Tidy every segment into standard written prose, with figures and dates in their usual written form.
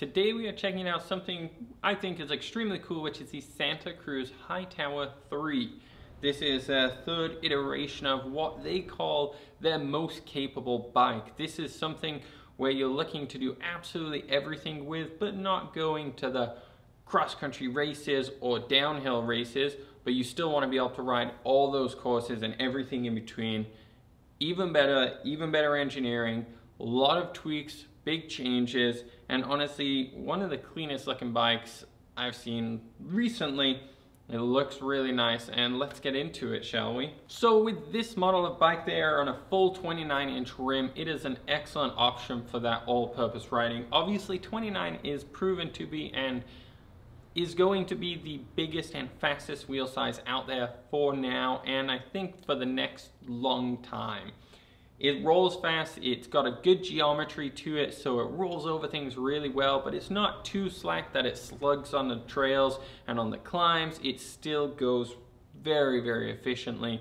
Today we are checking out something I think is extremely cool, which is the Santa Cruz Hightower 3. This is a third iteration of what they call their most capable bike. This is something where you're looking to do absolutely everything with, but not going to the cross-country races or downhill races, but you still want to be able to ride all those courses and everything in between. Even better engineering, a lot of tweaks, big changes, and honestly, one of the cleanest looking bikes I've seen recently. It looks really nice, and let's get into it, shall we? So with this model of bike, they are on a full 29-inch rim. It is an excellent option for that all-purpose riding. Obviously, 29 is proven to be and is going to be the biggest and fastest wheel size out there for now, and I think for the next long time. It rolls fast, it's got a good geometry to it, so it rolls over things really well, but it's not too slack that it slugs on the trails and on the climbs. It still goes very, very efficiently.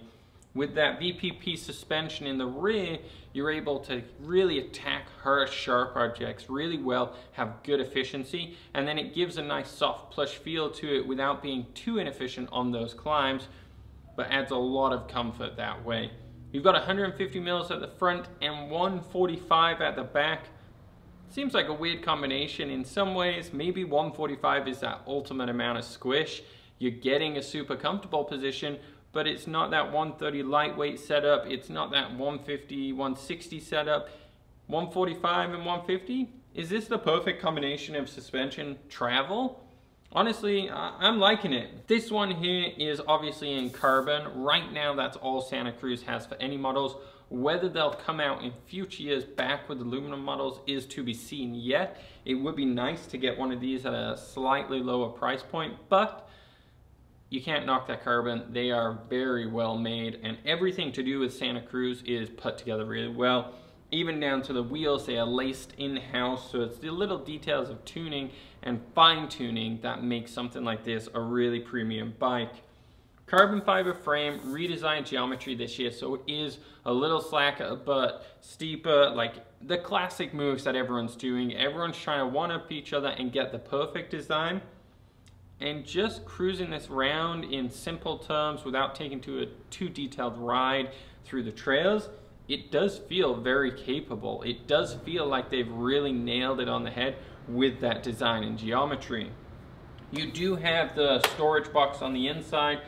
With that VPP suspension in the rear, you're able to really attack hard, sharp objects really well, have good efficiency, and then it gives a nice soft plush feel to it without being too inefficient on those climbs, but adds a lot of comfort that way. You've got 150 mils at the front and 145 at the back. Seems like a weird combination in some ways. Maybe 145 is that ultimate amount of squish. You're getting a super comfortable position, but it's not that 130 lightweight setup. It's not that 150, 160 setup. 145 and 150? Is this the perfect combination of suspension travel? Honestly, I'm liking it. This one here is obviously in carbon. Right now, that's all Santa Cruz has for any models. Whether they'll come out in future years back with aluminum models is to be seen yet. It would be nice to get one of these at a slightly lower price point, but you can't knock that carbon. They are very well made, and everything to do with Santa Cruz is put together really well. Even down to the wheels, they are laced in-house, so it's the little details of tuning and fine-tuning that makes something like this a really premium bike. Carbon fiber frame, redesigned geometry this year, so it is a little slacker but steeper, like the classic moves that everyone's doing. Everyone's trying to one-up each other and get the perfect design. And just cruising this round in simple terms without taking to a too detailed ride through the trails, it does feel very capable. It does feel like they've really nailed it on the head with that design and geometry. You do have the storage box on the inside,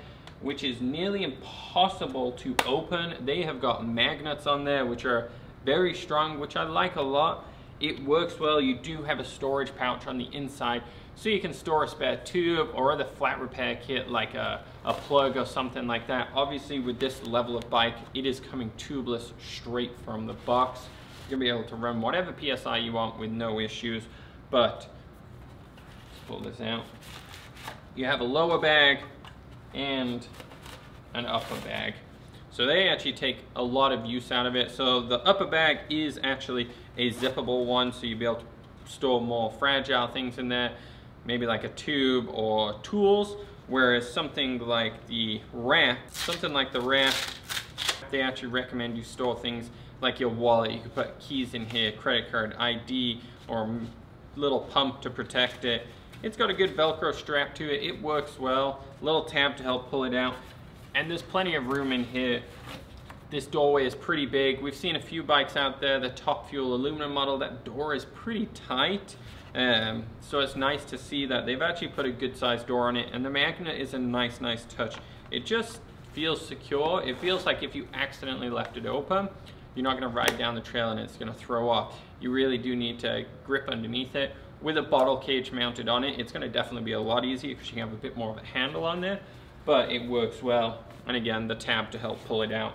which is nearly impossible to open. They have got magnets on there, which are very strong, which I like a lot. It works well. You do have a storage pouch on the inside, so you can store a spare tube or other flat repair kit like a plug or something like that. Obviously with this level of bike, it is coming tubeless straight from the box. You're gonna be able to run whatever PSI you want with no issues, but let's pull this out. You have a lower bag and an upper bag. So they actually take a lot of use out of it. So the upper bag is actually a zippable one, so you'll be able to store more fragile things in there, maybe like a tube or tools, whereas something like the rack, they actually recommend you store things like your wallet. You can put keys in here, credit card, ID, or a little pump to protect it. It's got a good Velcro strap to it. It works well. A little tab to help pull it out. And there's plenty of room in here. This doorway is pretty big. We've seen a few bikes out there, the Top Fuel aluminum model, that door is pretty tight. So it's nice to see that they've actually put a good sized door on it, and the magnet is a nice touch. It just feels secure. It feels like if you accidentally left it open, you're not gonna ride down the trail and it's gonna throw off. You really do need to grip underneath it. With a bottle cage mounted on it, it's gonna definitely be a lot easier because you can have a bit more of a handle on there, but it works well. And again, the tab to help pull it out.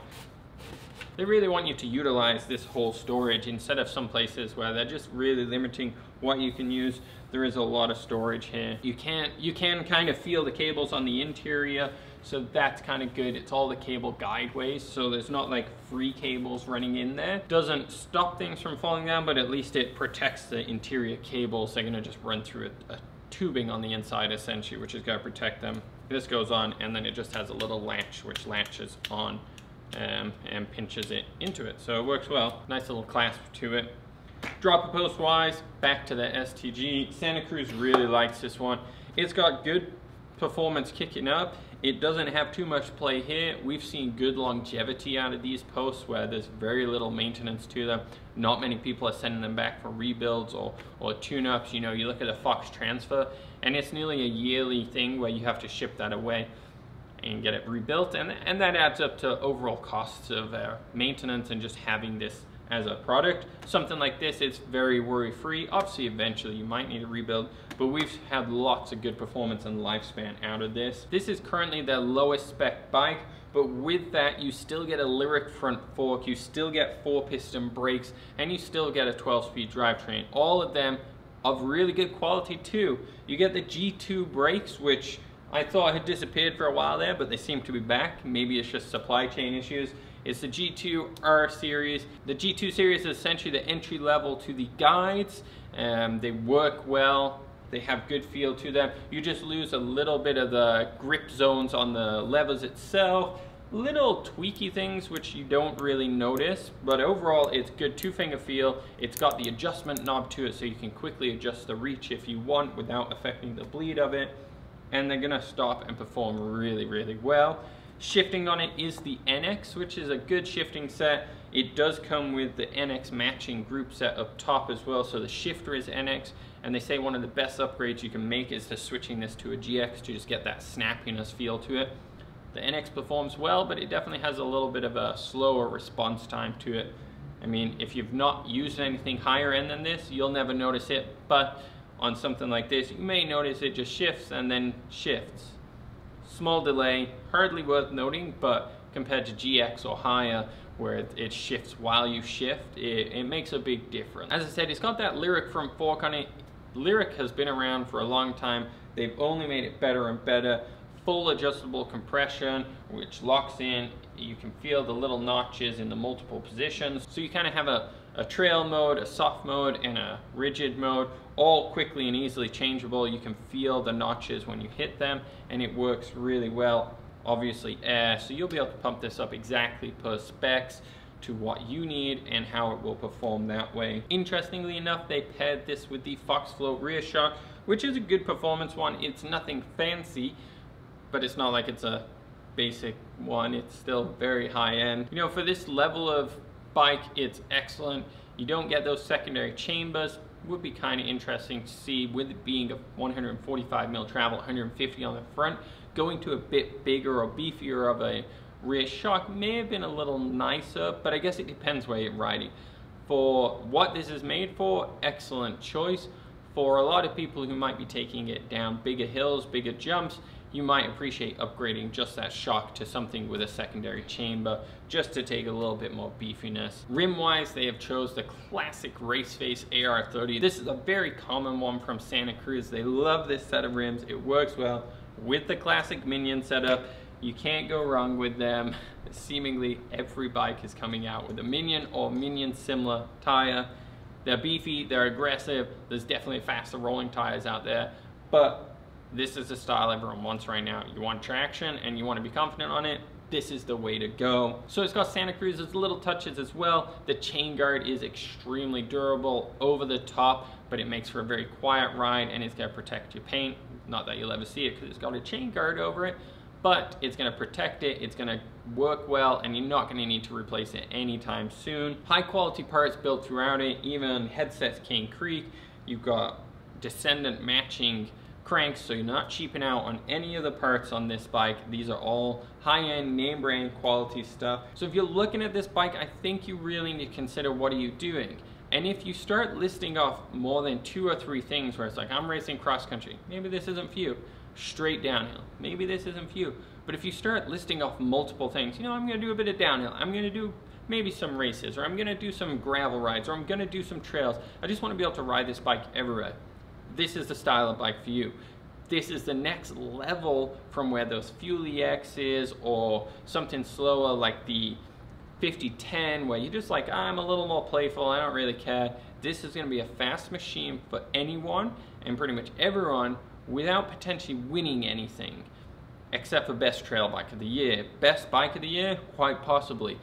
They really want you to utilize this whole storage instead of some places where they're just really limiting what you can use. There is a lot of storage here. You can kind of feel the cables on the interior, so that's kind of good. It's all the cable guideways, so there's not like free cables running in there. Doesn't stop things from falling down, but at least it protects the interior cables. They're gonna just run through a tubing on the inside essentially, which is gonna protect them. This goes on, and then it just has a little latch which latches on and pinches it into it, so it works well. Nice little clasp to it. Drop the post wise, back to the STG. Santa Cruz really likes this one. It's got good performance kicking up. It doesn't have too much play here. We've seen good longevity out of these posts where there's very little maintenance to them. Not many people are sending them back for rebuilds or tune-ups. You know, you look at the Fox transfer and it's nearly a yearly thing where you have to ship that away and get it rebuilt, and that adds up to overall costs of maintenance and just having this as a product. Something like this, it's very worry-free. Obviously, eventually you might need a rebuild, but we've had lots of good performance and lifespan out of this. This is currently their lowest spec bike, but with that, you still get a Lyrik front fork, you still get 4-piston brakes, and you still get a 12-speed drivetrain. All of them of really good quality too. You get the G2 brakes, which I thought had disappeared for a while there, but they seem to be back. Maybe it's just supply chain issues. It's the G2R series. The G2 series is essentially the entry level to the guides. They work well, they have good feel to them. You just lose a little bit of the grip zones on the levers itself. Little tweaky things which you don't really notice, but overall it's good two-finger feel. It's got the adjustment knob to it so you can quickly adjust the reach if you want without affecting the bleed of it. And they're gonna stop and perform really, really well. Shifting on it is the NX, which is a good shifting set. It does come with the NX matching group set up top as well, so the shifter is NX, and they say one of the best upgrades you can make is to switching this to a GX to just get that snappiness feel to it. The NX performs well, but it definitely has a little bit of a slower response time to it. I mean, if you've not used anything higher end than this, you'll never notice it, but on something like this, you may notice it just shifts and then shifts. Small delay, hardly worth noting, but compared to GX or higher, where it shifts while you shift, it makes a big difference. As I said, it's got that Lyrik front fork on it. Lyrik has been around for a long time. They've only made it better and better. Full adjustable compression, which locks in. You can feel the little notches in the multiple positions. So you kind of have a trail mode, a soft mode, and a rigid mode, all quickly and easily changeable. You can feel the notches when you hit them, and it works really well. Obviously air, so you'll be able to pump this up exactly per specs to what you need and how it will perform that way. Interestingly enough, they paired this with the Fox Float rear shock, which is a good performance one. It's nothing fancy, but it's not like it's a basic one. It's still very high end. You know, for this level of bike, it's excellent. You don't get those secondary chambers. Would be kind of interesting to see, with it being a 145 mil travel, 150 on the front, going to a bit bigger or beefier of a rear shock may have been a little nicer, but I guess it depends where you're riding. For what this is made for, excellent choice. For a lot of people who might be taking it down bigger hills, bigger jumps, you might appreciate upgrading just that shock to something with a secondary chamber just to take a little bit more beefiness. Rim-wise, they have chose the classic Race Face AR-30. This is a very common one from Santa Cruz. They love this set of rims. It works well with the classic Minion setup. You can't go wrong with them. Seemingly every bike is coming out with a Minion or Minion similar tire. They're beefy, they're aggressive. There's definitely faster rolling tires out there, but this is the style everyone wants right now. You want traction and you want to be confident on it, this is the way to go. So it's got Santa Cruz's little touches as well. The chain guard is extremely durable, over the top, but it makes for a very quiet ride, and it's going to protect your paint. Not that you'll ever see it because it's got a chain guard over it, but it's going to protect it, it's going to work well, and you're not going to need to replace it anytime soon. High quality parts built throughout it, even headsets Cane Creek. You've got descendant matching cranks, so you're not cheaping out on any of the parts on this bike. These are all high-end name brand quality stuff. So if you're looking at this bike, I think you really need to consider, what are you doing? And if you start listing off more than 2 or 3 things where it's like, I'm racing cross country, maybe this isn't for you. Straight downhill, maybe this isn't for you. But if you start listing off multiple things, you know, I'm gonna do a bit of downhill, I'm gonna do maybe some races, or I'm gonna do some gravel rides, or I'm gonna do some trails. I just wanna be able to ride this bike everywhere. This is the style of bike for you. This is the next level from where those Fuel EX is, or something slower like the 5010, where you're just like, I'm a little more playful, I don't really care. This is gonna be a fast machine for anyone and pretty much everyone, without potentially winning anything, except for best trail bike of the year. Best bike of the year? Quite possibly.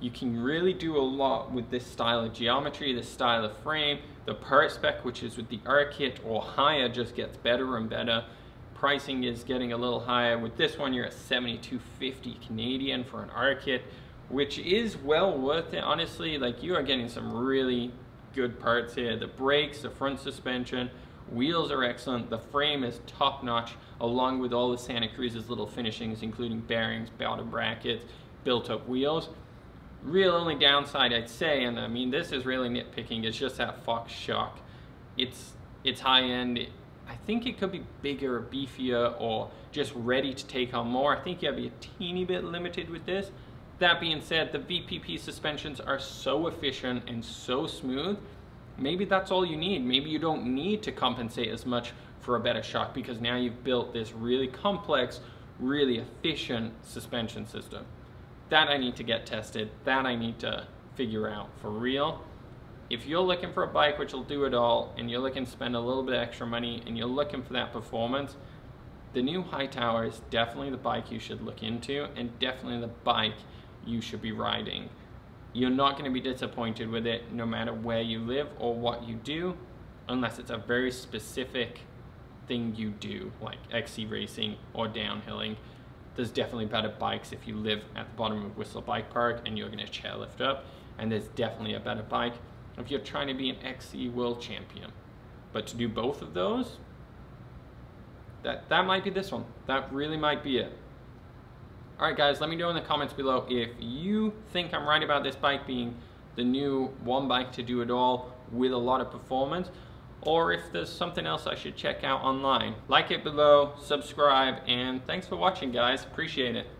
You can really do a lot with this style of geometry, this style of frame. The part spec, which is with the R kit or higher, just gets better and better. Pricing is getting a little higher. With this one, you're at $72.50 Canadian for an R kit, which is well worth it, honestly. Like, you are getting some really good parts here. The brakes, the front suspension, wheels are excellent. The frame is top notch, along with all the Santa Cruz's little finishings, including bearings, bottom brackets, built up wheels. Real only downside, I'd say, and I mean this is really nitpicking, is just that Fox shock. It's high end. I think it could be bigger or beefier or just ready to take on more. I think you'll be a teeny bit limited with this. That being said, the VPP suspensions are so efficient and so smooth. Maybe that's all you need. Maybe you don't need to compensate as much for a better shock, because now you've built this really complex, really efficient suspension system. That I need to get tested. That I need to figure out for real. If you're looking for a bike which will do it all, and you're looking to spend a little bit of extra money, and you're looking for that performance, the new Hightower is definitely the bike you should look into, and definitely the bike you should be riding. You're not going to be disappointed with it, no matter where you live or what you do, unless it's a very specific thing you do, like XC racing or downhilling. There's definitely better bikes if you live at the bottom of Whistler Bike Park and you're going to chairlift up, and there's definitely a better bike if you're trying to be an XC world champion. But to do both of those, that might be this one. That really might be it. Alright guys, let me know in the comments below if you think I'm right about this bike being the new one bike to do it all with a lot of performance, or if there's something else I should check out online. Like it below, subscribe, and thanks for watching guys, appreciate it.